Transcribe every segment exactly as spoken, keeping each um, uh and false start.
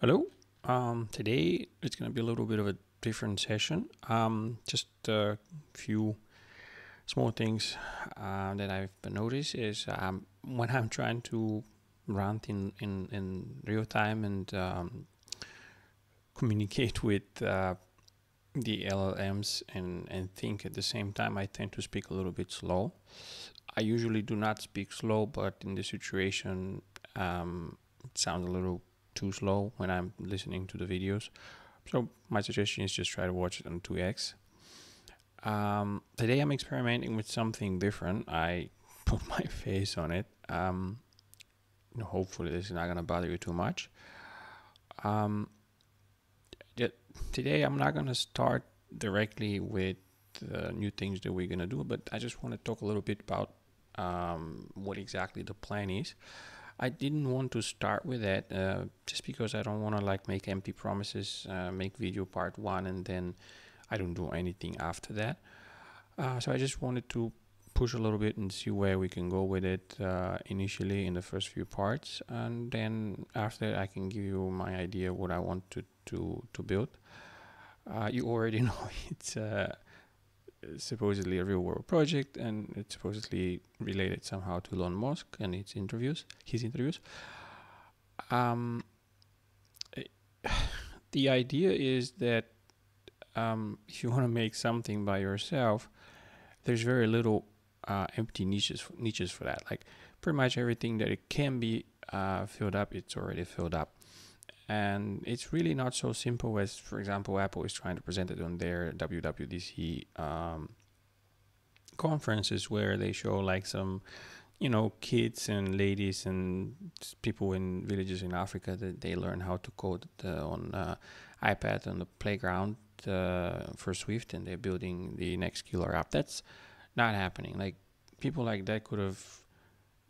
Hello, um, today it's going to be a little bit of a different session, um, just a few small things uh, that I've noticed is um, when I'm trying to rant in, in, in real time and um, communicate with uh, the L L Ms and, and think at the same time, I tend to speak a little bit slow. I usually do not speak slow, but in this situation um, it sounds a little too slow when I'm listening to the videos. So my suggestion is just try to watch it on two X. Um, today I'm experimenting with something different. I put my face on it. Um, hopefully this is not gonna bother you too much. Um, today I'm not gonna start directly with uh, new things that we're gonna do, but I just wanna talk a little bit about um, what exactly the plan is. I didn't want to start with that uh, just because I don't want to like make empty promises, uh, make video part one and then I don't do anything after that. Uh, so I just wanted to push a little bit and see where we can go with it uh, initially in the first few parts, and then after that I can give you my idea what I want to to, to build. Uh, you already know it's uh, supposedly a real world project, and it's supposedly related somehow to Elon Musk and its interviews, his interviews. Um, it, the idea is that um, if you want to make something by yourself, there's very little uh, empty niches niches for that. Like pretty much everything that it can be uh, filled up, it's already filled up. And it's really not so simple as, for example, Apple is trying to present it on their W W D C um, conferences, where they show like some, you know, kids and ladies and people in villages in Africa that they learn how to code uh, on uh, iPad on the playground uh, for Swift, and they're building the next killer app. That's not happening. Like people like that could have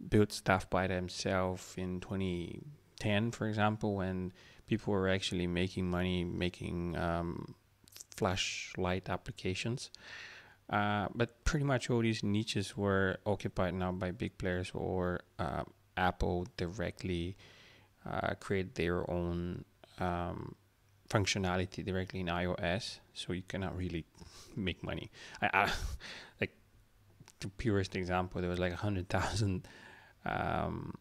built stuff by themselves in twenty ten, for example, when people were actually making money making um, flashlight applications. Uh, but pretty much all these niches were occupied now by big players, or uh, Apple directly uh, create their own um, functionality directly in iOS, so you cannot really make money. I, I, like the purest example, there was like a hundred thousand um,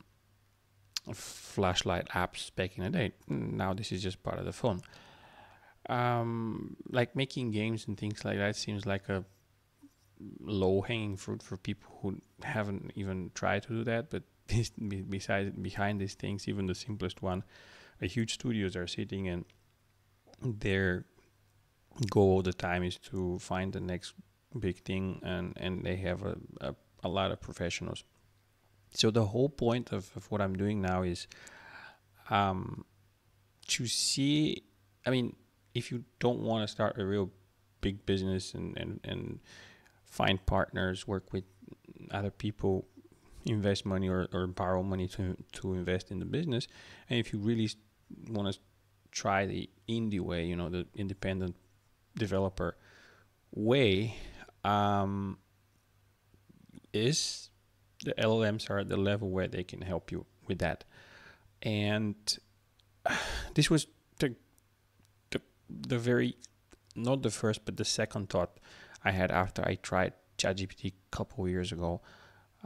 flashlight apps back in the day. Now this is just part of the phone. Um, like making games and things like that seems like a low-hanging fruit for people who haven't even tried to do that. But this, besides behind these things, even the simplest one, the huge studios are sitting, and their goal all the time is to find the next big thing, and and they have a, a, a lot of professionals. So the whole point of, of what I'm doing now is um, to see, I mean, if you don't want to start a real big business and, and, and find partners, work with other people, invest money or, or borrow money to, to invest in the business. And if you really want to try the indie way, you know, the independent developer way, um, is... the L L Ms are at the level where they can help you with that. And this was the, the, the very, not the first, but the second thought I had after I tried ChatGPT a couple of years ago.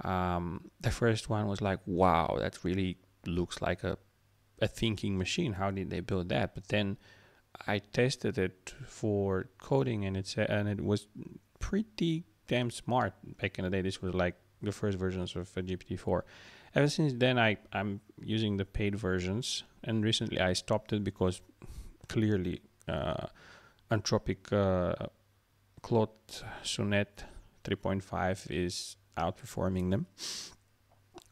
Um, the first one was like, wow, that really looks like a, a thinking machine. How did they build that? But then I tested it for coding, and it, said, and it was pretty damn smart. Back in the day, this was like the first versions of uh, G P T four. Ever since then, I, I'm using the paid versions, and recently I stopped it because clearly uh, Anthropic uh, Claude Sonnet three point five is outperforming them.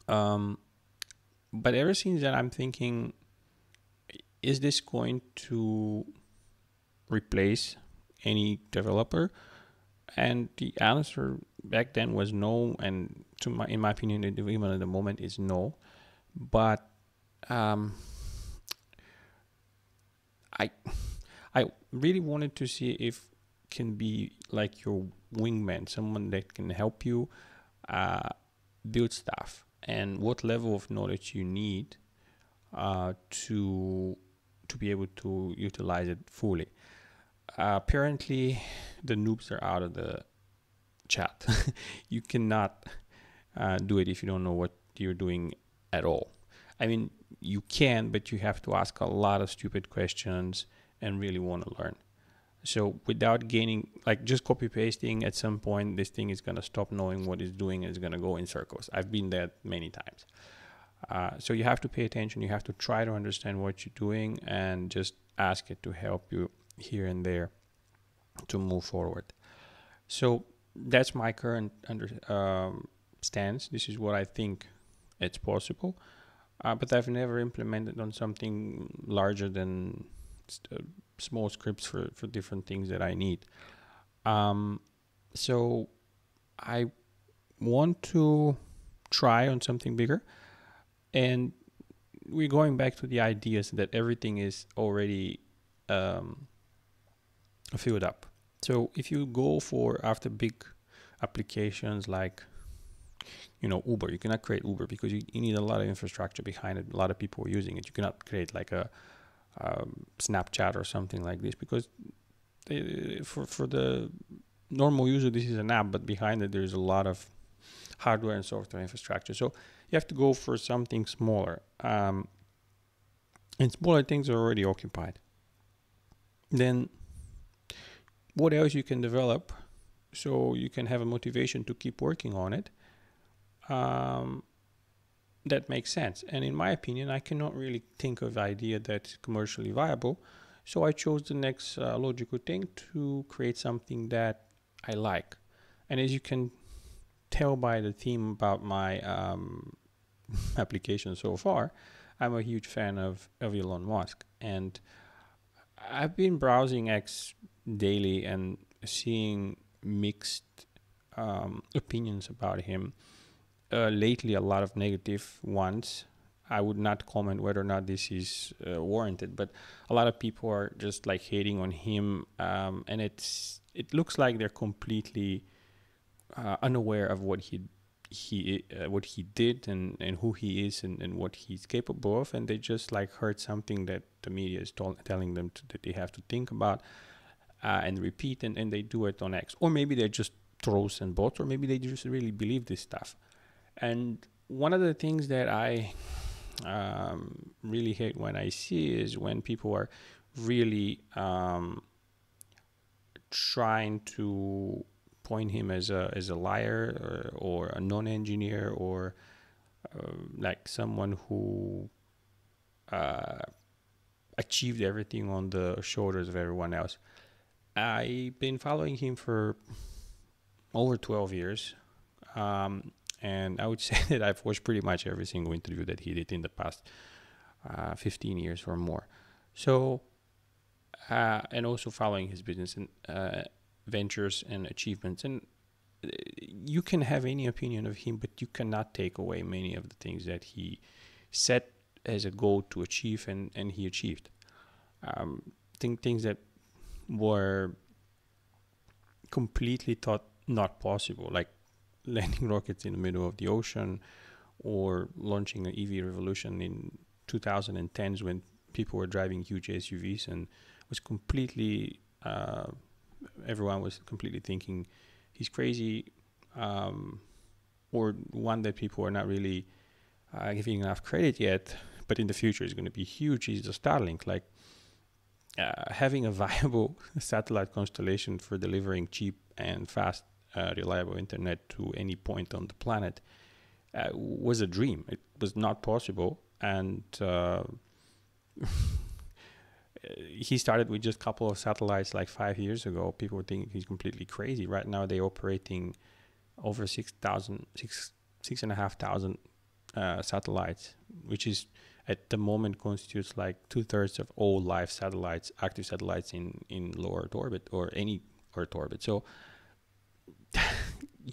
Um, but ever since then, I'm thinking, is this going to replace any developer? And the answer back then was no, and to my, in my opinion, even at the moment is no. But um, I, I really wanted to see if can be like your wingman, someone that can help you uh, build stuff, and what level of knowledge you need uh, to to be able to utilize it fully. Uh, apparently, the noobs are out of the chat. You cannot uh, do it if you don't know what you're doing at all. I mean, you can, but you have to ask a lot of stupid questions and really want to learn. So without gaining, like just copy pasting, at some point, this thing is going to stop knowing what it's doing and it's going to go in circles. I've been there many times. Uh, so you have to pay attention. You have to try to understand what you're doing and just ask it to help you here and there to move forward. So that's my current under, um, stance. This is what I think it's possible. Uh, but I've never implemented on something larger than small scripts for, for different things that I need. Um, so I want to try on something bigger. And we're going back to the ideas that everything is already um, filled up. So if you go for after big applications like, you know, Uber, you cannot create Uber because you, you need a lot of infrastructure behind it. A lot of people are using it. You cannot create like a Um, Snapchat or something like this, because they, for, for the normal user this is an app, but behind it there's a lot of hardware and software infrastructure. So you have to go for something smaller, um, and smaller things are already occupied. Then what else you can develop so you can have a motivation to keep working on it, um, that makes sense. And in my opinion, I cannot really think of an idea that's commercially viable. So I chose the next uh, logical thing to create something that I like. And as you can tell by the theme about my um, application so far, I'm a huge fan of, of Elon Musk. And I've been browsing X daily and seeing mixed um, opinions about him. Uh, lately, a lot of negative ones. I would not comment whether or not this is uh, warranted, but a lot of people are just like hating on him, um, and it's it looks like they're completely uh, unaware of what he he uh, what he did and and who he is and, and what he's capable of, and they just like heard something that the media is telling them to, that they have to think about uh, and repeat, and and they do it on X, or maybe they're just trolls and bots, or maybe they just really believe this stuff. And one of the things that I um, really hate when I see is when people are really um, trying to point him as a as a liar, or, or a non-engineer, or uh, like someone who uh, achieved everything on the shoulders of everyone else. I've been following him for over twelve years. Um, And I would say that I've watched pretty much every single interview that he did in the past uh, fifteen years or more. So, uh, and also following his business and uh, ventures and achievements. And you can have any opinion of him, but you cannot take away many of the things that he set as a goal to achieve, and, and he achieved. Um, think things that were completely thought not possible, like landing rockets in the middle of the ocean, or launching an E V revolution in two thousand tens when people were driving huge S U Vs, and was completely, uh, everyone was completely thinking he's crazy, um, or one that people are not really uh, giving enough credit yet, but in the future is going to be huge, is the Starlink. Like uh, having a viable satellite constellation for delivering cheap and fast Uh, reliable internet to any point on the planet uh, was a dream. It was not possible, and uh, he started with just a couple of satellites like five years ago. People were thinking he's completely crazy. Right now, they're operating over six thousand, six six and a half thousand uh, satellites, which is at the moment constitutes like two thirds of all live satellites, active satellites in in low Earth orbit or any Earth orbit. So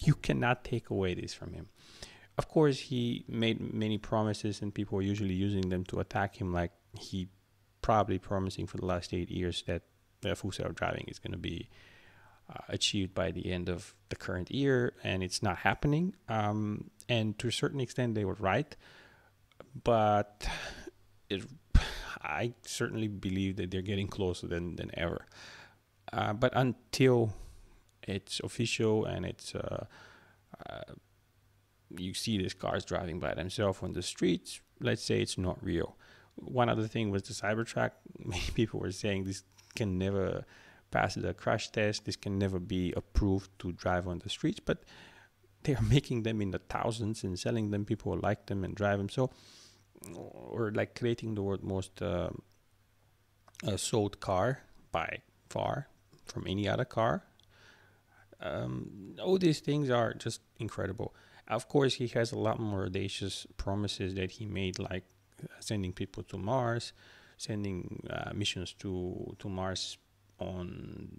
you cannot take away this from him. Of course, he made many promises, and people are usually using them to attack him, like he probably promising for the last eight years that uh, full self-driving is going to be uh, achieved by the end of the current year, and it's not happening. Um, and to a certain extent, they were right, but it, I certainly believe that they're getting closer than, than ever. Uh, but until it's official and it's uh, uh, you see these cars driving by themselves on the streets, let's say it's not real. One other thing was the Cybertruck. Many people were saying this can never pass the crash test. This can never be approved to drive on the streets, but they are making them in the thousands and selling them. People like them and drive them. So, or like creating the world's most uh, uh, sold car by far from any other car. Um, all these things are just incredible. Of course, he has a lot more audacious promises that he made, like sending people to Mars, sending uh, missions to to Mars on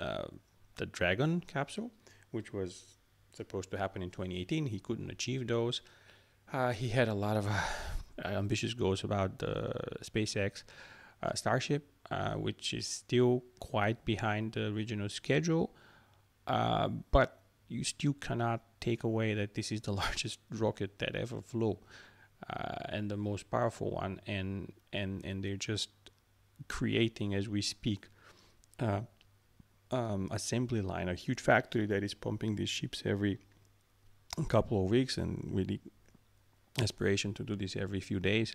uh, the Dragon capsule, which was supposed to happen in twenty eighteen. He couldn't achieve those. Uh, he had a lot of uh, ambitious goals about the SpaceX uh, Starship, uh, which is still quite behind the original schedule, uh, but you still cannot take away that this is the largest rocket that ever flew. Uh, and the most powerful one, and and and they're just creating as we speak uh, um, assembly line, a huge factory that is pumping these ships every couple of weeks, and with the aspiration to do this every few days.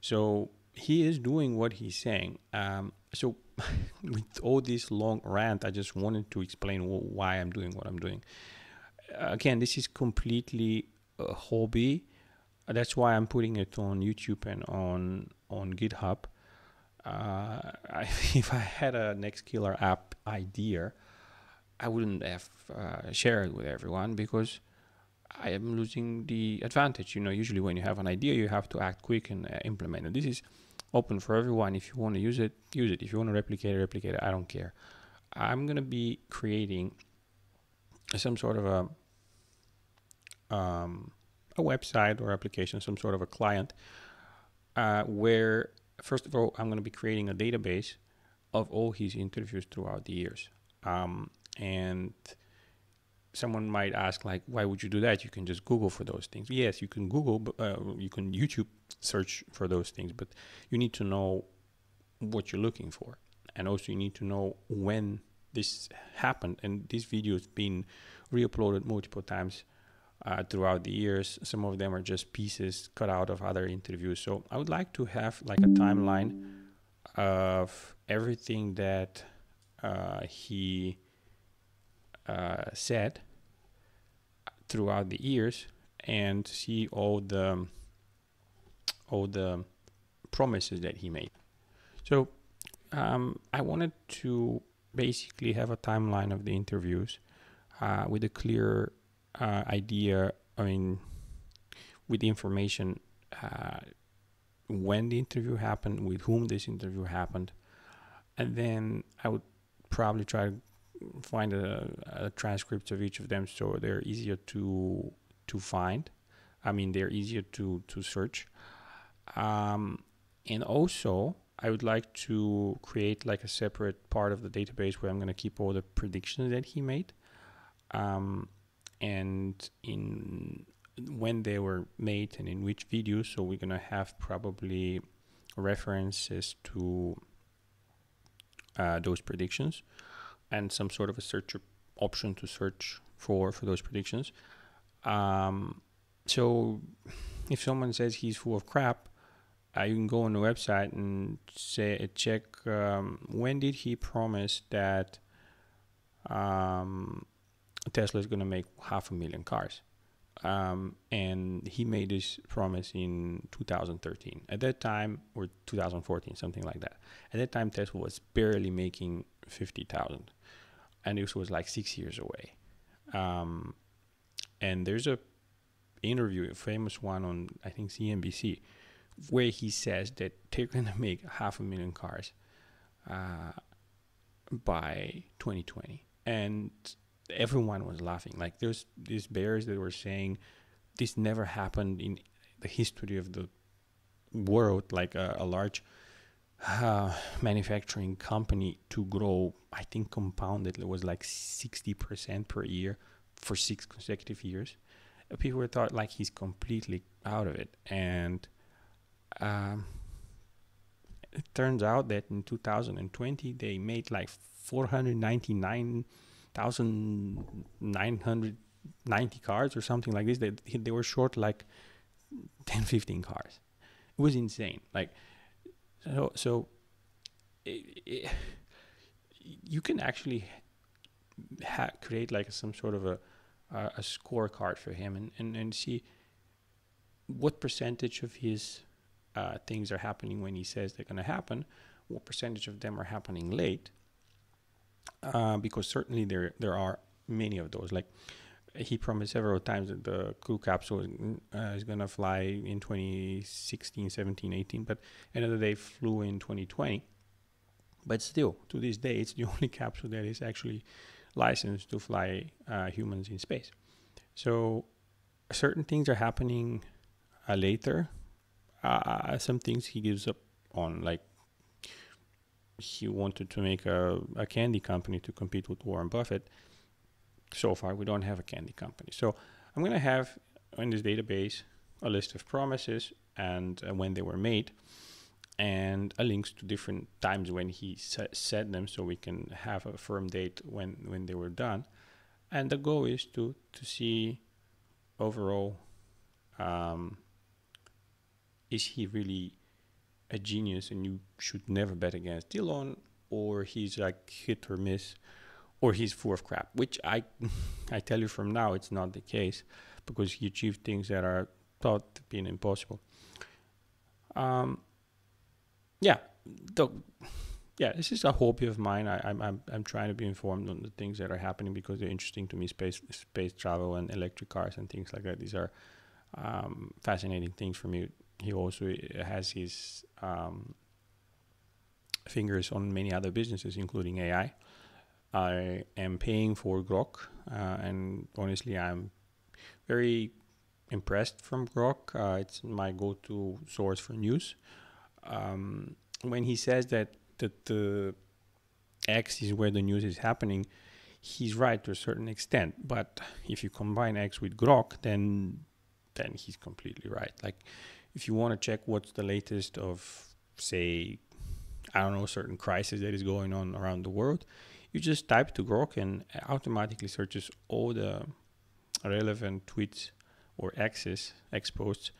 So he is doing what he's saying. Um, so with all this long rant, I just wanted to explain wh why I'm doing what I'm doing. Uh, again, this is completely a hobby. That's why I'm putting it on YouTube and on on GitHub. Uh, I, if I had a Nextkiller app idea, I wouldn't have uh, shared it with everyone because I am losing the advantage. You know, usually when you have an idea, you have to act quick and uh, implement it. This is open for everyone. If you want to use it, use it. If you want to replicate it, replicate it. I don't care. I'm gonna be creating some sort of a. Um, a website or application, some sort of a client, uh, where first of all, I'm going to be creating a database of all his interviews throughout the years. Um, and someone might ask, like, why would you do that? You can just Google for those things. Yes, you can Google, but uh, you can YouTube search for those things, but you need to know what you're looking for. And also you need to know when this happened. And this video has been re-uploaded multiple times Uh, throughout the years. Some of them are just pieces cut out of other interviews. So I would like to have like a timeline of everything that uh, he uh, said throughout the years and see all the all the promises that he made. So um, I wanted to basically have a timeline of the interviews uh, with a clear Uh, idea, I mean, with the information, uh, when the interview happened, with whom this interview happened, and then I would probably try to find a, a transcripts of each of them so they're easier to to find. I mean, they're easier to to search. Um, and also, I would like to create like a separate part of the database where I'm going to keep all the predictions that he made. Um, and in when they were made and in which videos, so we're gonna have probably references to uh, those predictions and some sort of a search option to search for for those predictions. Um, so if someone says he's full of crap, uh, you can go on the website and say check um, when did he promise that um, Tesla is going to make half a million cars, um, and he made this promise in two thousand thirteen. At that time, or two thousand fourteen, something like that. At that time, Tesla was barely making fifty thousand, and this was like six years away. Um, and there's a interview, a famous one on I think C N B C, where he says that they're going to make half a million cars uh, by twenty twenty, and everyone was laughing. Like there's these bears that were saying this never happened in the history of the world, like a, a large uh, manufacturing company to grow, I think compounded, it was like sixty percent per year for six consecutive years. People thought like he's completely out of it. And um, it turns out that in two thousand twenty, they made like four hundred ninety-nine thousand nine hundred ninety cars or something like this. They, they were short like ten, fifteen cars. It was insane. Like, so, so it, it, you can actually ha create like some sort of a, uh, a scorecard for him and, and, and see what percentage of his uh, things are happening when he says they're going to happen, what percentage of them are happening late, uh, because certainly there, there are many of those. Like, he promised several times that the crew capsule is, uh, is going to fly in twenty sixteen, seventeen, eighteen, but another day flew in twenty twenty. But still, to this day, it's the only capsule that is actually licensed to fly uh, humans in space. So certain things are happening uh, later. Uh, some things he gives up on, like he wanted to make a, a candy company to compete with Warren Buffett. So far, we don't have a candy company. So I'm going to have in this database a list of promises and uh, when they were made, and a links to different times when he sa said them, so we can have a firm date when, when they were done. And the goal is to, to see overall, um, is he really a genius and you should never bet against Elon, or he's like hit or miss, or he's full of crap, which I, I tell you from now, it's not the case, because he achieved things that are thought to be impossible. Um, Yeah, the, yeah. This is a hobby of mine. I, I'm, I'm, I'm trying to be informed on the things that are happening because they're interesting to me. Space, space travel, and electric cars, and things like that. These are um, fascinating things for me. He also has his um, fingers on many other businesses, including A I. I am paying for Grok, uh, and honestly, I'm very impressed from Grok. Uh, it's my go-to source for news. Um, when he says that that the X is where the news is happening, he's right to a certain extent. But if you combine X with Grok, then then he's completely right. Like, if you want to check what's the latest of, say, I don't know, certain crisis that is going on around the world, you just type to Grok and automatically searches all the relevant tweets or X's, X posts,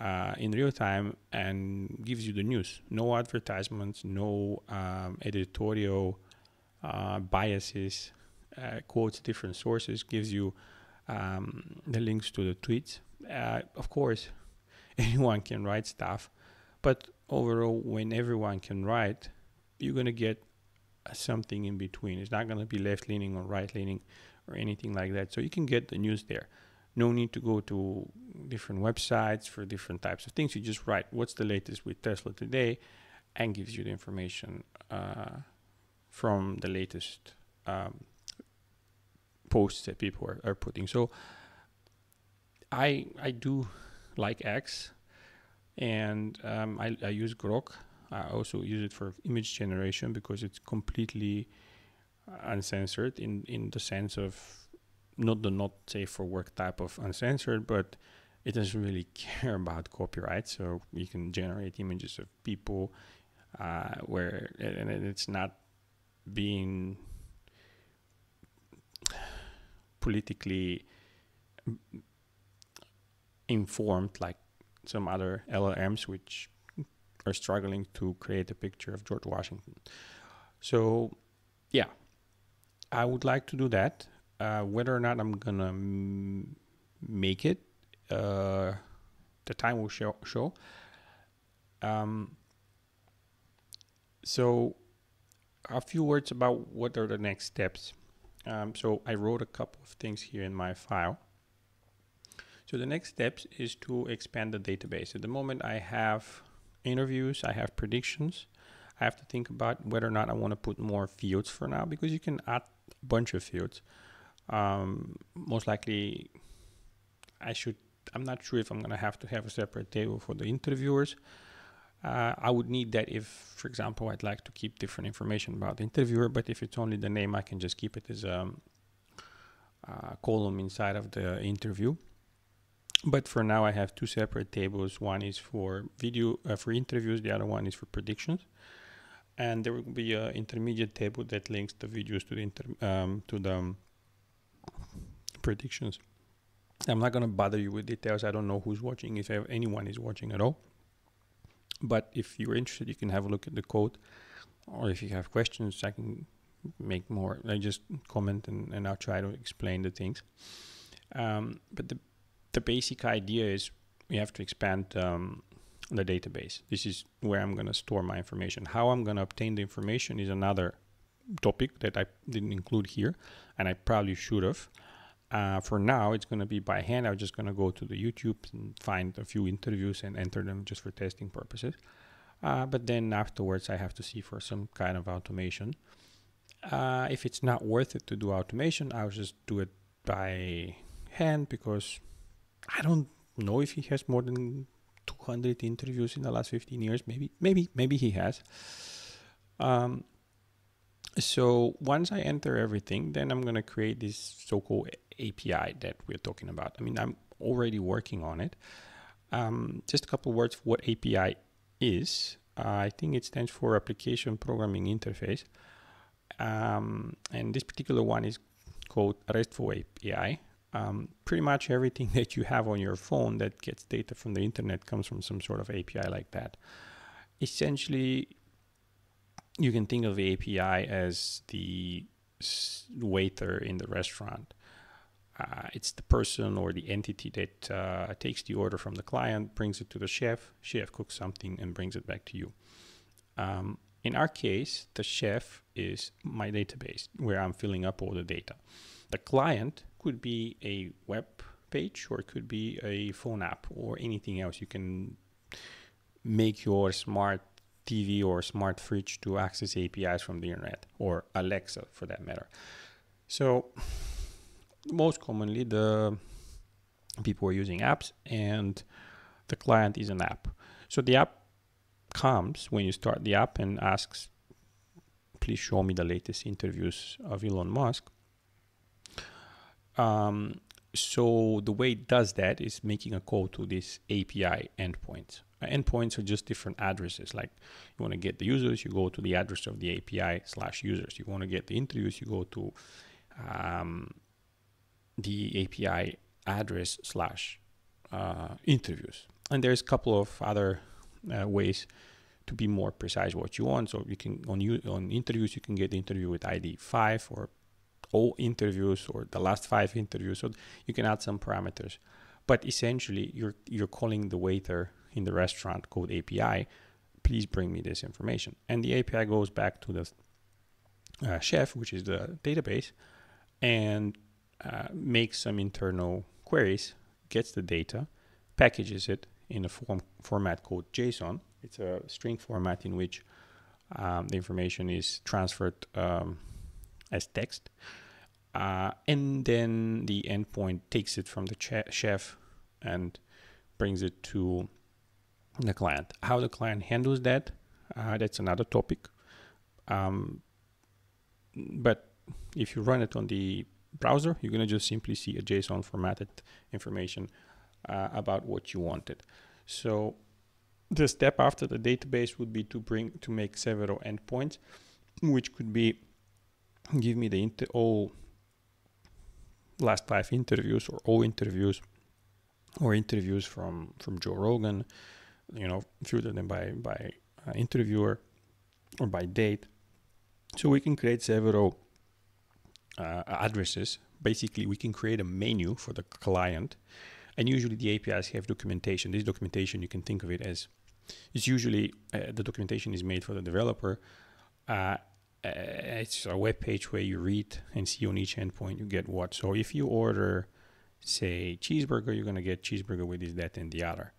Uh, in real time, and gives you the news. No advertisements, no um, editorial uh, biases, uh, quotes different sources, gives you um, the links to the tweets. Uh, of course, anyone can write stuff, but overall, when everyone can write, you're going to get something in between. It's not going to be left-leaning or right-leaning or anything like that. So you can get the news there. No need to go to different websites for different types of things. You just write what's the latest with Tesla today, and gives you the information uh, from the latest um, posts that people are, are putting. So I I do like X, and um, I, I use Grok. I also use it for image generation because it's completely uncensored in, in the sense of, not the not safe for work type of uncensored, but it doesn't really care about copyright. So you can generate images of people uh, where and it's not being politically informed like some other L L Ms, which are struggling to create a picture of George Washington. So yeah, I would like to do that. Uh, whether or not I'm gonna m make it, uh, the time will show. show. Um, so a few words about what are the next steps. Um, so I wrote a couple of things here in my file. So the next steps is to expand the database. At the moment I have interviews, I have predictions. I have to think about whether or not I want to put more fields for now, because you can add a bunch of fields. Um, most likely I should, I'm not sure if I'm going to have to have a separate table for the interviewers. Uh, I would need that if, for example, I'd like to keep different information about the interviewer, but if it's only the name, I can just keep it as a, a column inside of the interview. But for now, I have two separate tables. One is for video, uh, for interviews. The other one is for predictions. And there will be an intermediate table that links the videos to the inter um, to the um, predictions. I'm not going to bother you with details. I don't know who's watching, if anyone is watching at all. But if you're interested, you can have a look at the code. Or if you have questions, I can make more. I just comment and, and I'll try to explain the things. Um, but the The basic idea is we have to expand um, the database. This is where I'm going to store my information. How I'm going to obtain the information is another topic that I didn't include here, and I probably should have. Uh, for now, it's going to be by hand. I'm just going to go to the YouTube and find a few interviews and enter them just for testing purposes. Uh, but then afterwards, I have to see for some kind of automation. Uh, if it's not worth it to do automation, I'll just do it by hand, because I don't know if he has more than two hundred interviews in the last fifteen years. Maybe, maybe, maybe he has. Um, so once I enter everything, then I'm going to create this so-called A P I that we're talking about. I mean, I'm already working on it. Um, just a couple words for what A P I is. Uh, I think it stands for Application Programming Interface. Um, and this particular one is called RESTful A P I. Um, pretty much everything that you have on your phone that gets data from the internet comes from some sort of A P I like that. Essentially, you can think of the A P I as the waiter in the restaurant. Uh, it's the person or the entity that uh, takes the order from the client, brings it to the chef, chef cooks something and brings it back to you. Um, in our case, the chef is my database where I'm filling up all the data. The client could be a web page, or it could be a phone app, or anything else. You can make your smart T V or smart fridge to access A P Is from the internet, or Alexa for that matter. So most commonly the people are using apps, and the client is an app. So the app comes when you start the app and asks, please show me the latest interviews of Elon Musk. Um, so the way it does that is making a call to this A P I endpoint. Uh, endpoints are just different addresses. Like you want to get the users, you go to the address of the A P I slash users. You want to get the interviews, you go to um, the A P I address slash uh, interviews. And there's a couple of other uh, ways to be more precise what you want. So you can on you on interviews, you can get the interview with I D five, or all interviews, or the last five interviews. So you can add some parameters, but essentially you're you're calling the waiter in the restaurant called A P I, please bring me this information. And the A P I goes back to the uh, chef, which is the database, and uh, makes some internal queries, gets the data, packages it in a form format called JSON. It's a string format in which um, the information is transferred um, as text. Uh, and then the endpoint takes it from the chef and brings it to the client. How the client handles that, uh, that's another topic. Um, but if you run it on the browser, you're going to just simply see a JSON formatted information uh, about what you wanted. So the step after the database would be to bring to make several endpoints, which could be give me the inter all last five interviews, or all interviews, or interviews from from Joe Rogan, you know, filtered them by by uh, interviewer or by date. So we can create several uh, addresses. Basically, we can create a menu for the client, and usually the A P Is have documentation. This documentation, you can think of it as, it's usually uh, the documentation is made for the developer. Uh, Uh, it's a web page where you read and see on each endpoint you get what. So if you order, say, cheeseburger, you're going to get cheeseburger with this, that, and the other.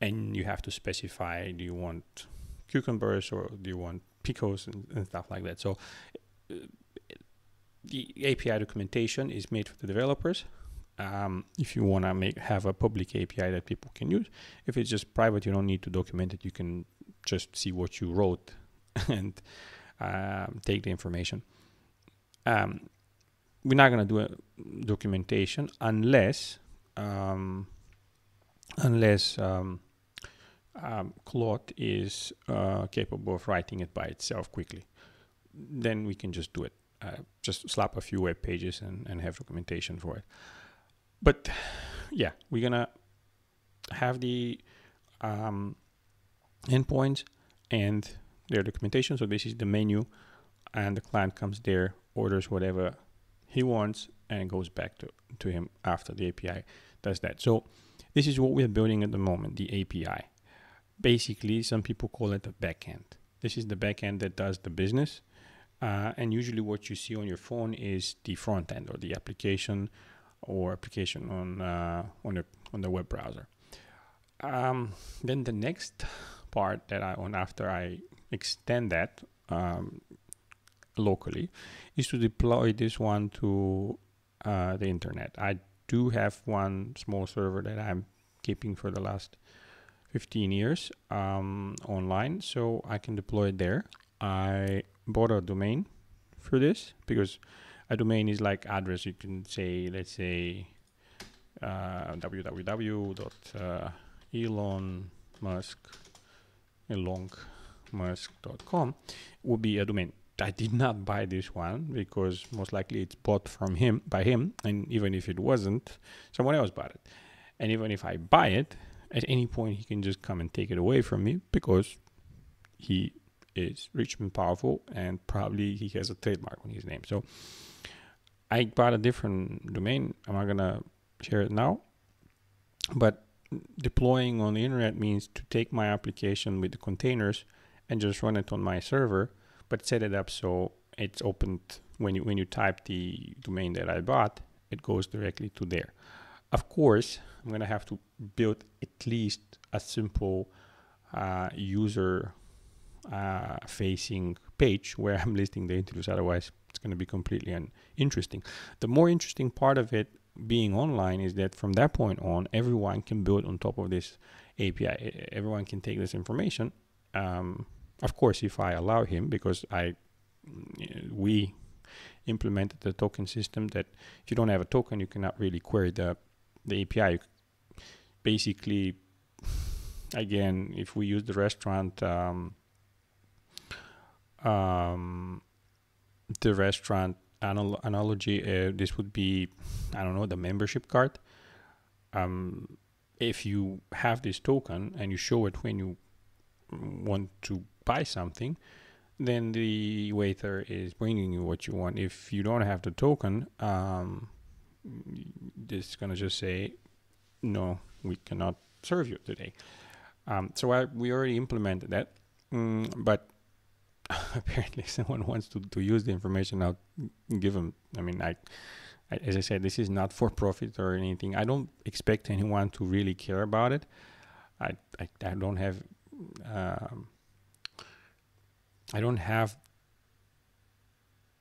And you have to specify, do you want cucumbers, or do you want pickles, and, and stuff like that. So uh, the A P I documentation is made for the developers. Um, if you want to make have a public A P I that people can use. If it's just private, you don't need to document it. You can just see what you wrote and Um, take the information. Um, we're not going to do a documentation unless um, unless um, um, Claude is uh, capable of writing it by itself quickly. Then we can just do it. Uh, just slap a few web pages and, and have documentation for it. But yeah, we're gonna have the um, endpoints and their documentation. So this is the menu, and the client comes there, orders whatever he wants, and it goes back to, to him after the A P I does that. So this is what we're building at the moment, the A P I. Basically, some people call it the backend. This is the backend that does the business. Uh, and usually what you see on your phone is the front end, or the application or application on uh, on, the, on the web browser. Um, then the next part that I on after I extend that um, locally is to deploy this one to uh, the internet. I do have one small server that I'm keeping for the last fifteen years um, online, so I can deploy it there. I bought a domain for this because a domain is like address. You can say, let's say, uh, w w w dot elon musk elon musk dot com would be a domain. I did not buy this one because most likely it's bought from him by him, and even if it wasn't, someone else bought it. And even if I buy it, at any point he can just come and take it away from me because he is rich and powerful, and probably he has a trademark on his name. So I bought a different domain. I'm not gonna share it now, but deploying on the internet means to take my application with the containers and just run it on my server, but set it up so it's opened when you when you type the domain that I bought, it goes directly to there. Of course, I'm gonna have to build at least a simple uh, user Uh, facing page where I'm listing the interviews, otherwise it's going to be completely uninteresting. The more interesting part of it being online is that from that point on, everyone can build on top of this A P I. Everyone can take this information, um, of course, if I allow him, because I we implemented the token system that if you don't have a token, you cannot really query the, the A P I. Basically, again, if we use the restaurant um, um the restaurant anal analogy, uh, this would be, I don't know, the membership card. Um if you have this token and you show it when you want to buy something, then the waiter is bringing you what you want. If you don't have the token, um this is gonna just say, no, we cannot serve you today. Um so I, we already implemented that, mm, but apparently someone wants to, to use the information. I'll give them. I mean, I, I, as I said, this is not for profit or anything. I don't expect anyone to really care about it. I, I, I don't have, um, I don't have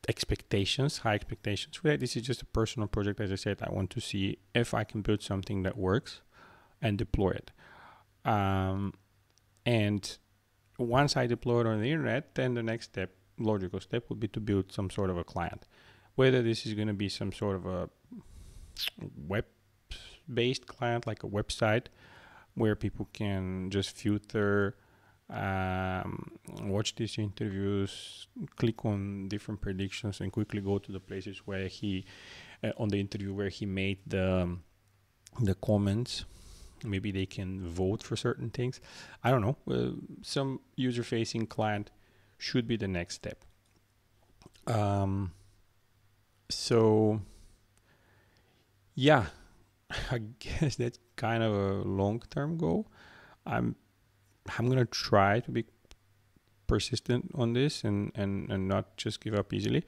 expectations, high expectations for that. This is just a personal project. As I said, I want to see if I can build something that works and deploy it. Um, and once I deploy it on the internet, then the next step, logical step, would be to build some sort of a client. Whether this is going to be some sort of a web-based client, like a website, where people can just filter, um, watch these interviews, click on different predictions, and quickly go to the places where he, uh, on the interview where he made the, the comments. Maybe they can vote for certain things. I don't know. Uh, some user-facing client should be the next step. Um, so, yeah, I guess that's kind of a long-term goal. I'm I'm gonna try to be persistent on this and and and not just give up easily,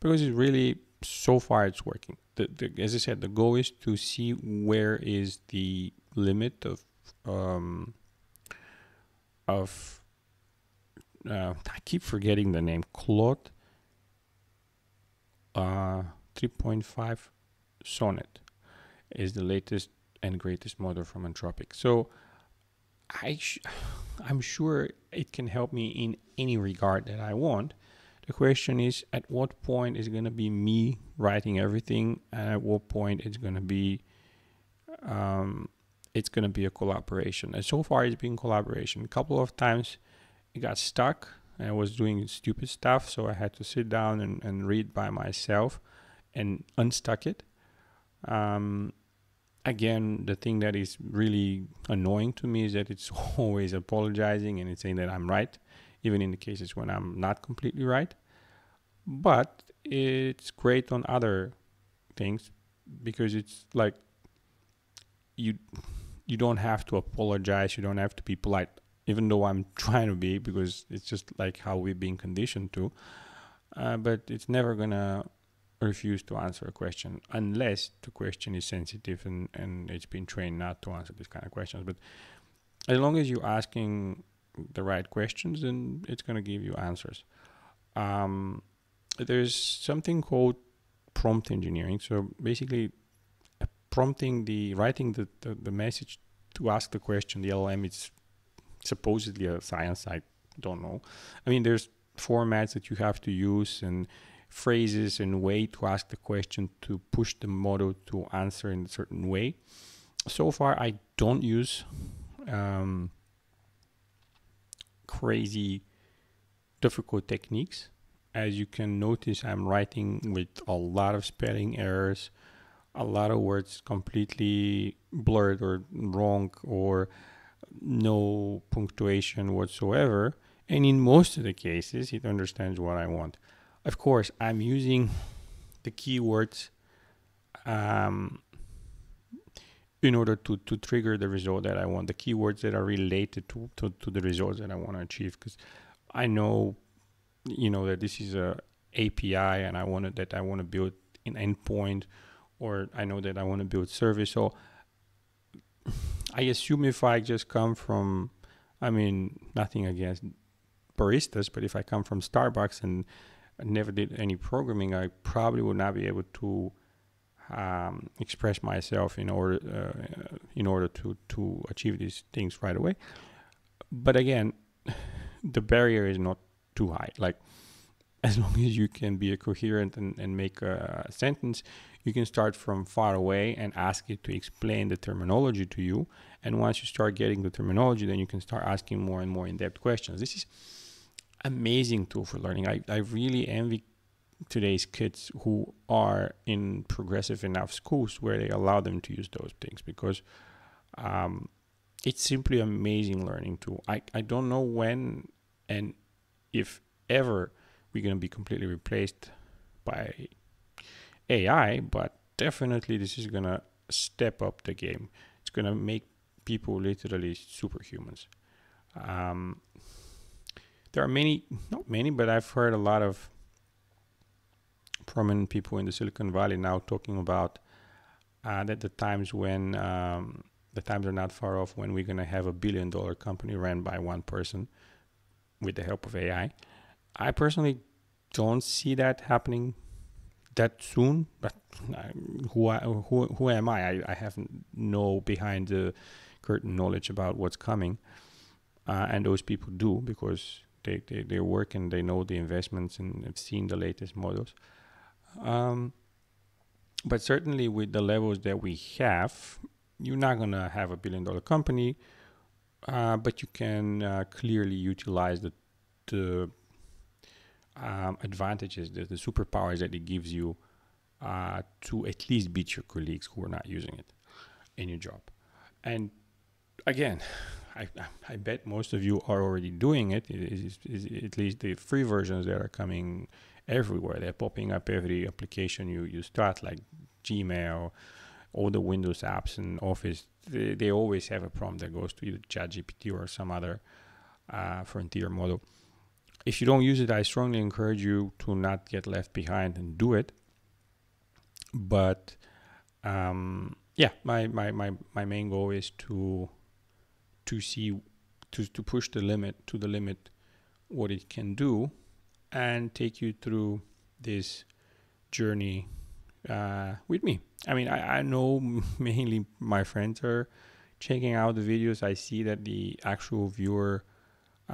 because it's really, so far it's working. The, the, as I said, the goal is to see where is the limit of um of uh, I keep forgetting the name, Claude uh three point five Sonnet is the latest and greatest model from Anthropic. So I sh I'm sure it can help me in any regard that I want. The question is, at what point is going to be me writing everything, and at what point it's going to be um it's going to be a collaboration. And so far it's been collaboration. A couple of times it got stuck and I was doing stupid stuff. So I had to sit down and, and read by myself and unstuck it. Um, again, the thing that is really annoying to me is that it's always apologizing and it's saying that I'm right, even in the cases when I'm not completely right. But it's great on other things because it's like you you don't have to apologize, you don't have to be polite, even though I'm trying to be, because it's just like how we've been conditioned to. Uh, but it's never gonna refuse to answer a question unless the question is sensitive and, and it's been trained not to answer these kind of questions. But as long as you're asking the right questions, then it's gonna give you answers. Um, there's something called prompt engineering. So basically prompting the writing the, the, the message to ask the question, the L L M, it's supposedly a science, I don't know. I mean, there's formats that you have to use and phrases and way to ask the question to push the model to answer in a certain way. So far, I don't use um, crazy difficult techniques. As you can notice, I'm writing with a lot of spelling errors, a lot of words completely blurred or wrong or no punctuation whatsoever. And in most of the cases, it understands what I want. Of course, I'm using the keywords um, in order to, to trigger the result that I want, the keywords that are related to, to, to the results that I want to achieve, because I know, you know, that this is a API and I wanted that I want to build an endpoint, or I know that I want to build service. So I assume if I just come from, I mean, nothing against baristas, but if I come from Starbucks and never did any programming, I probably would not be able to um, express myself in order uh, in order to, to achieve these things right away. But again, the barrier is not too high. Like, as long as you can be a coherent and, and make a sentence, you can start from far away and ask it to explain the terminology to you. And once you start getting the terminology, then you can start asking more and more in-depth questions. This is amazing tool for learning. I, I really envy today's kids who are in progressive enough schools where they allow them to use those things, because um, it's simply amazing learning tool. I, I don't know when and if ever we're going to be completely replaced by A I, but definitely this is going to step up the game. It's going to make people literally superhumans. Um, there are many, not many, but I've heard a lot of prominent people in the Silicon Valley now talking about uh, that the times when, um, the times are not far off when we're going to have a billion dollar company run by one person with the help of A I. I personally don't see that happening that soon, but who, I, who, who am I? I? I have no behind the curtain knowledge about what's coming. Uh, and those people do, because they, they, they work and they know the investments and have seen the latest models. Um, but certainly with the levels that we have, you're not going to have a billion dollar company, uh, but you can uh, clearly utilize the, the Um, advantages, the, the superpowers that it gives you uh, to at least beat your colleagues who are not using it in your job. And again, I, I bet most of you are already doing it. It is, is, is at least the free versions that are coming everywhere. They're popping up every application you, you start, like Gmail, all the Windows apps and Office. They, they always have a prompt that goes to either ChatGPT or some other uh, frontier model. If you don't use it, I strongly encourage you to not get left behind and do it. But um, yeah, my, my, my, my main goal is to to see to, to push the limit to the limit what it can do, and take you through this journey uh, with me. I mean, I, I know mainly my friends are checking out the videos. I see that the actual viewer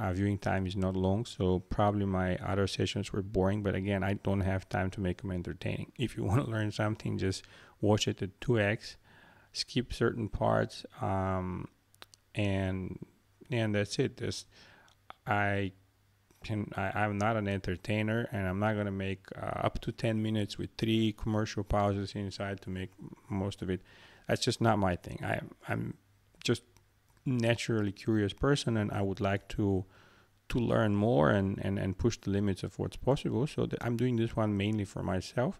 Uh, viewing time is not long, so probably my other sessions were boring, but again, I don't have time to make them entertaining. If you want to learn something, just watch it at two X skip certain parts, um, and and that's it. Just I can I, I'm not an entertainer, and I'm not gonna make uh, up to ten minutes with three commercial pauses inside to make most of it. That's just not my thing. I I'm just naturally curious person, and I would like to to learn more and and and push the limits of what's possible. So th I'm doing this one mainly for myself.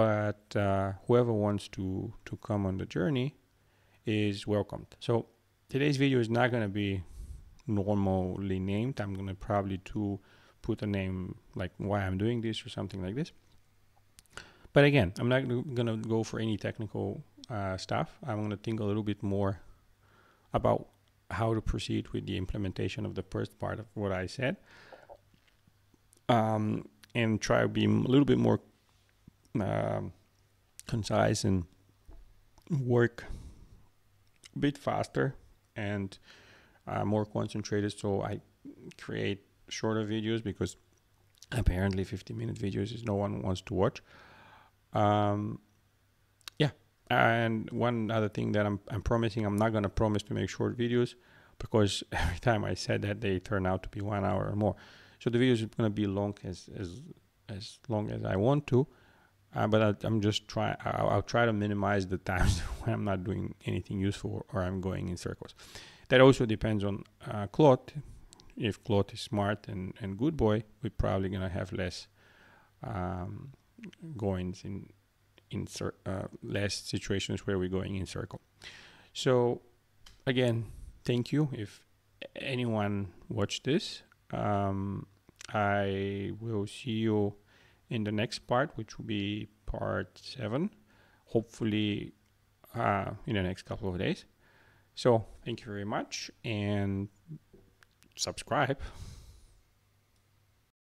But uh, whoever wants to to come on the journey is welcomed. So today's video is not going to be normally named. I'm going to probably to put a name like why I'm doing this or something like this. But again, I'm not going to go for any technical uh, stuff. I'm going to think a little bit more about how to proceed with the implementation of the first part of what I said, um, and try to be a little bit more Uh, concise and work a bit faster and uh, more concentrated, so I create shorter videos, because apparently fifty minute videos is no one wants to watch. Um, yeah, and one other thing that I'm, I'm promising, I'm not going to promise to make short videos, because every time I said that, they turn out to be one hour or more. So the videos are going to be long as, as, as long as I want to. Uh, but I, I'm just try. I'll, I'll try to minimize the times when I'm not doing anything useful, or, or I'm going in circles. That also depends on uh, Claude. If Claude is smart and, and good boy, we're probably gonna have less um, goings in in cir uh, less situations where we're going in circle. So again, thank you if anyone watched this. Um, I will see you in the next part, which will be part seven, hopefully uh, in the next couple of days. So thank you very much, and subscribe.